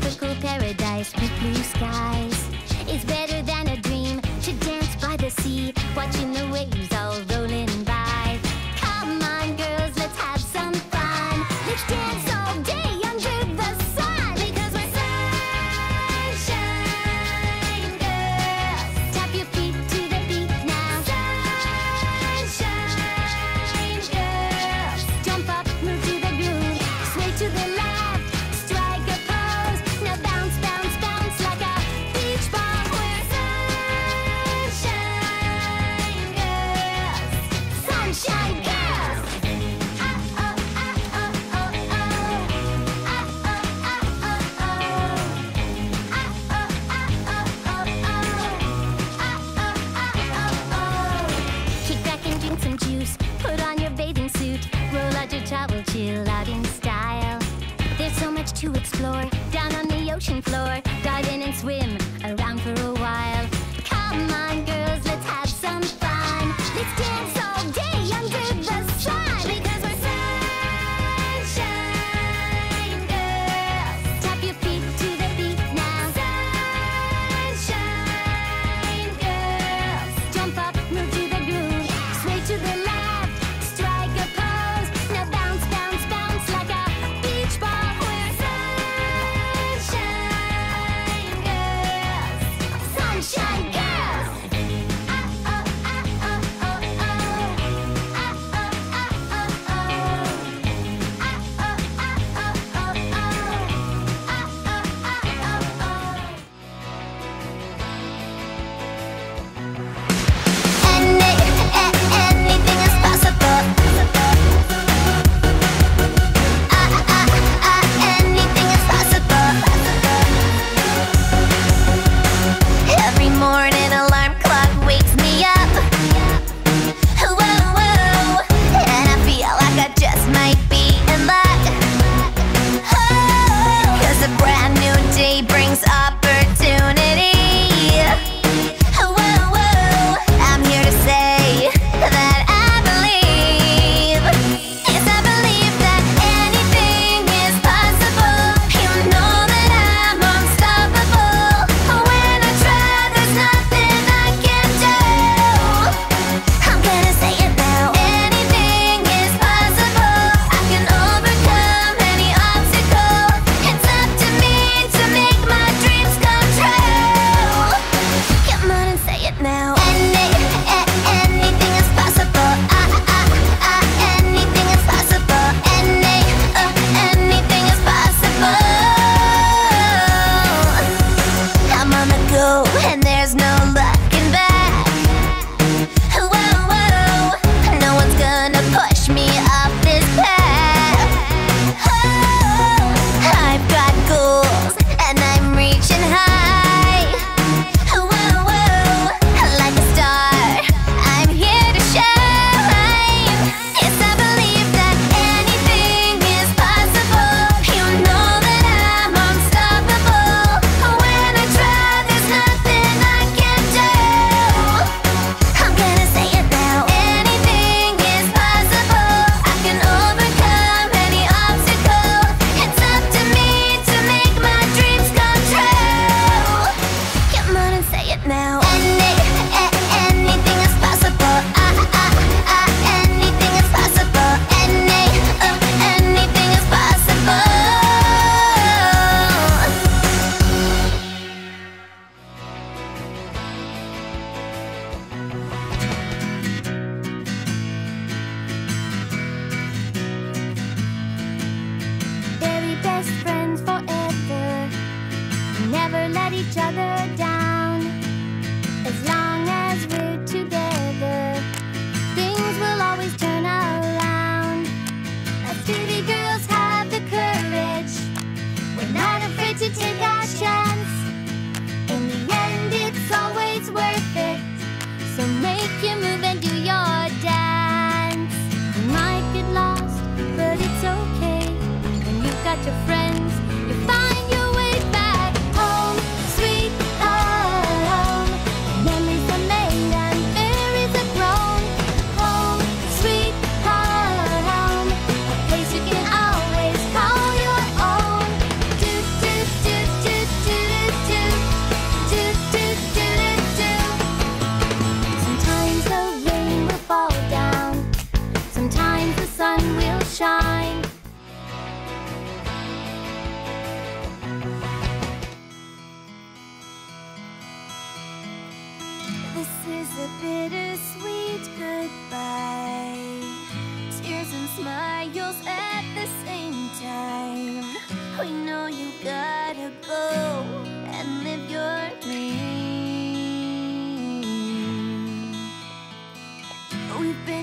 tropical paradise with blue skies. It's better than a dream to dance by the sea, watching the waves all rolling by. Come on, girls, let's have some fun. Let's dance all day under the sun, because we're sunshine girls. Tap your feet to the beat now. Sunshine girls, jump up, move to the groove, sway to the left, strike a pose. Now bounce, bounce, bounce like a beach ball. We're sunshine girls. Sunshine girls. Kick back and drink some juice, put on your bathing suit, roll out your towel, chill out in style. There's so much to explore down on the ocean floor. Dive in and swim around for a while. Come on, girls, let's have some fun. Let's dance all day under the sun, because we're sunshine girls. Tap your feet to the beat now. Sunshine girls, jump up, move to the groove, sway to the left, strike a pose. Now bounce, bounce, bounce like a beach ball. We're sunshine girls. Sunshine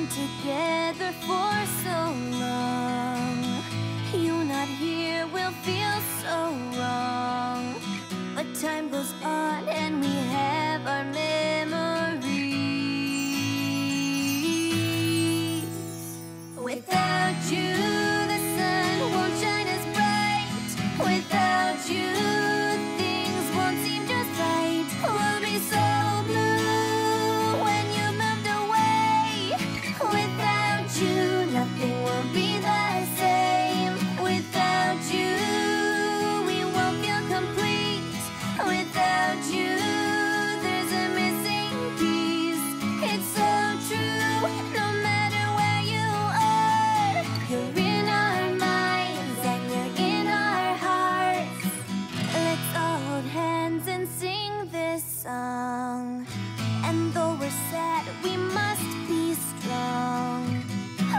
been together for so long. You not here will feel so wrong. But time goes on and we have our memories. Without you, the sun won't shine as bright. Without you, things won't seem just right. We'll be so blue when you moved away. Without you, nothing will be the same. Without you, we won't feel complete. Without you, there's a missing piece. It's so true, no matter where you are. You're in our minds and you're in our hearts. Let's all hold hands and sing this song. And though we're sad, we must be strong.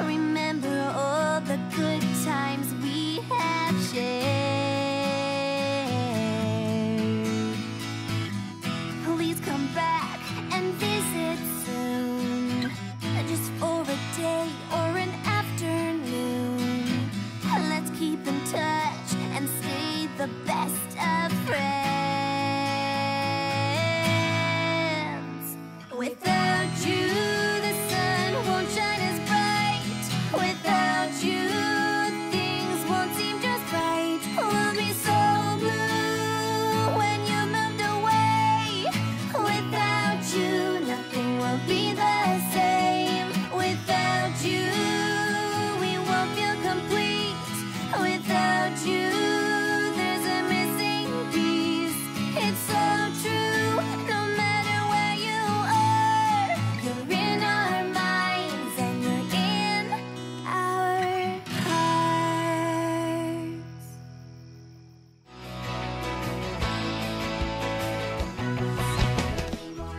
Remember all the good times we have shared. Please come back and visit soon, just for a day or an afternoon. Let's keep in touch and stay the best of friends. Without you, the sun won't shine as bright. Without you, things won't seem just right. We'll be so blue when you moved away. Without you, nothing will be the same. Without you, we won't feel complete. Without you, there's a missing piece. It's so true, no matter where you are. You're in our minds and you're in our hearts. Anymore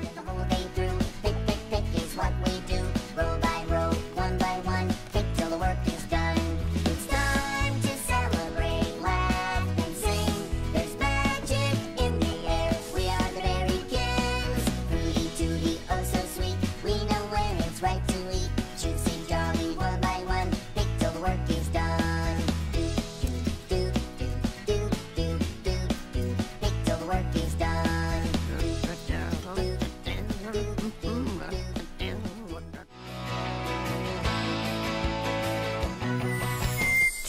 the whole day through. Pick, pick, pick is what we do. Row by row, one by one. Pick till the work is done. It's time to celebrate, laugh and sing. There's magic in the air. We are the berry kings. Fruity, tooty, oh so sweet. We know when it's right to eat. Should sing jolly one by one. Pick till the work is done. Do, do, do, do, do, do, do, do. Pick till the work is done.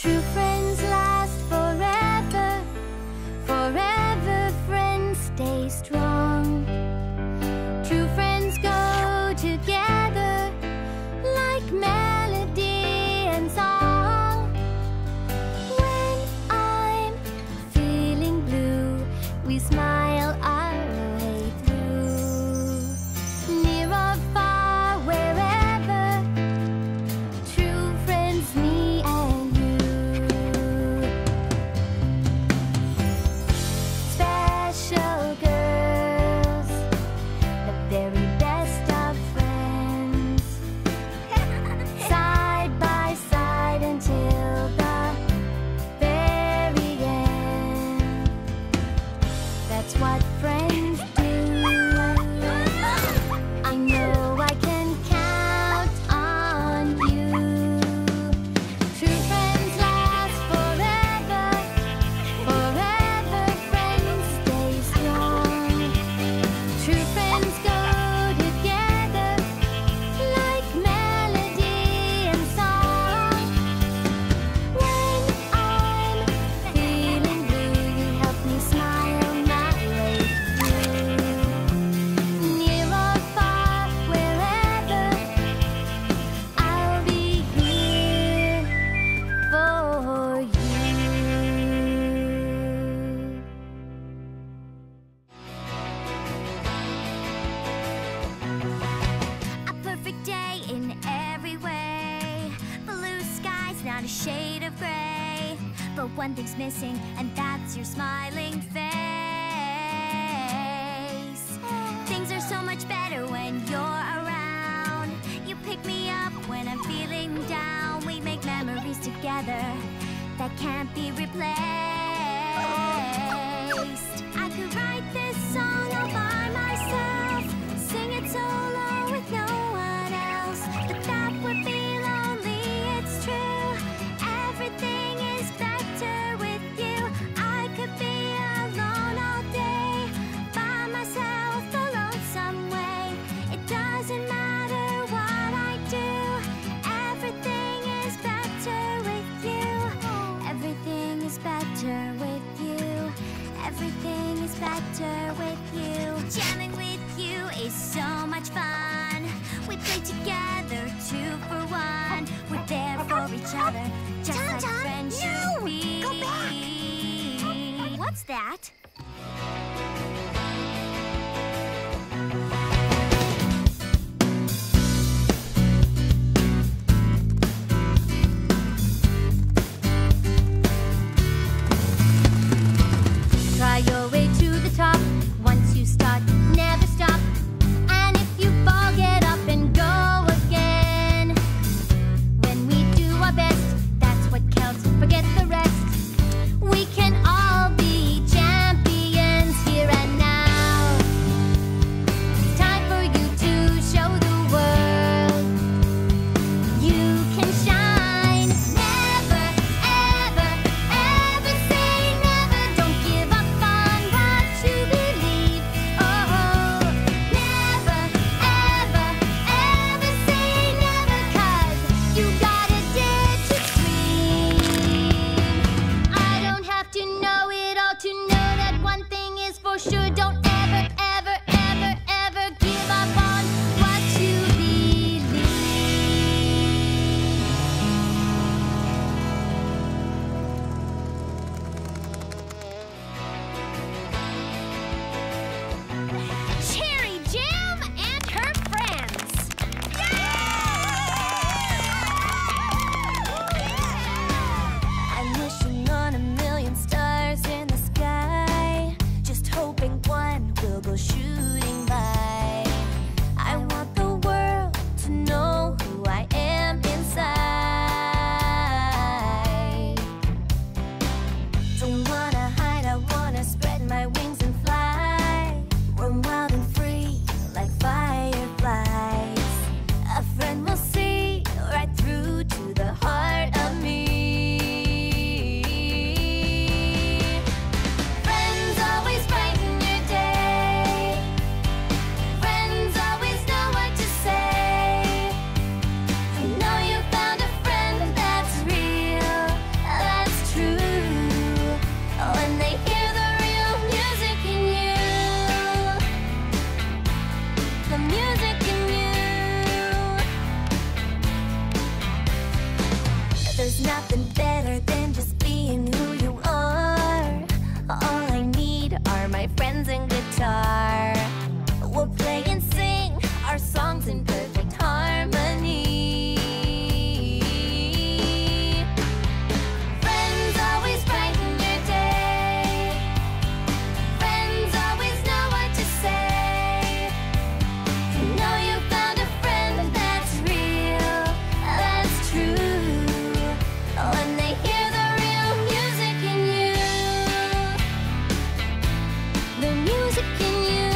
True friends last forever. Forever friends stay strong. True friends go together like melody and song. When I'm feeling blue, we smile our way through. Near or far, wherever, true friends, me and you. Special girls, the very best of friends. Side by side until the very end. That's what friends do. I know I can count on you. True friends last forever. Forever friends stay strong. True friends go together like melody and song. When I'm feeling blue, you help me smile my way through. Near or far, wherever, I'll be here for you. A perfect day in every way. Blue skies, not a shade of gray. But one thing's missing, and that's your smiling face. Things are so much better when you're around. You pick me up when I'm feeling down. We make memories together that can't be replaced. I could write this song all by myself, sing it solo with no one else, but that would What's that? Try your way to the top. Once you start, never stop. And if you fall, get up and go again. When we do our best, that's what counts. Forget the rest. We can all be champions here and now. It's time for you to show the world you can shine. Never, ever, ever say never. Don't give up on what you believe. Oh, never, ever, ever say never, 'cause you gotta dare to dream. To know it all, to know that one thing is for sure. Don't ever, ever, ever, ever give up on what you believe. Cherry Jam and her friends. I'm wishing on a stars in the sky, just hoping one will go shooting by. I want the world to know who I am inside. Don't wanna hide, I wanna spread my wings and fly. Run wild and free like fireflies. A friend will see right through to the heart of me. There's nothing better than just being who you are. All I need are my friends and guitar. We'll play and sing our songs in perfect harmony. Friends always brighten your day. Friends always know what to say. You know you found a friend that's real, that's true. When they hear the real music in you, the music in you.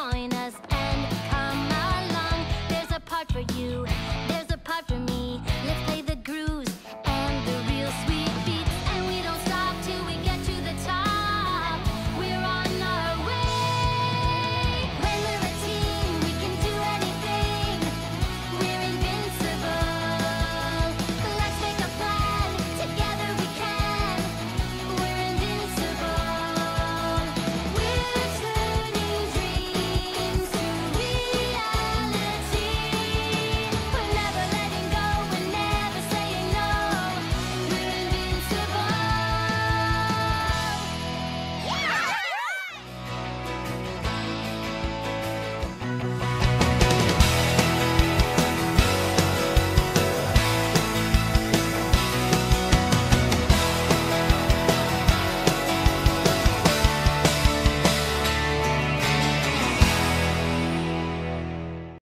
Join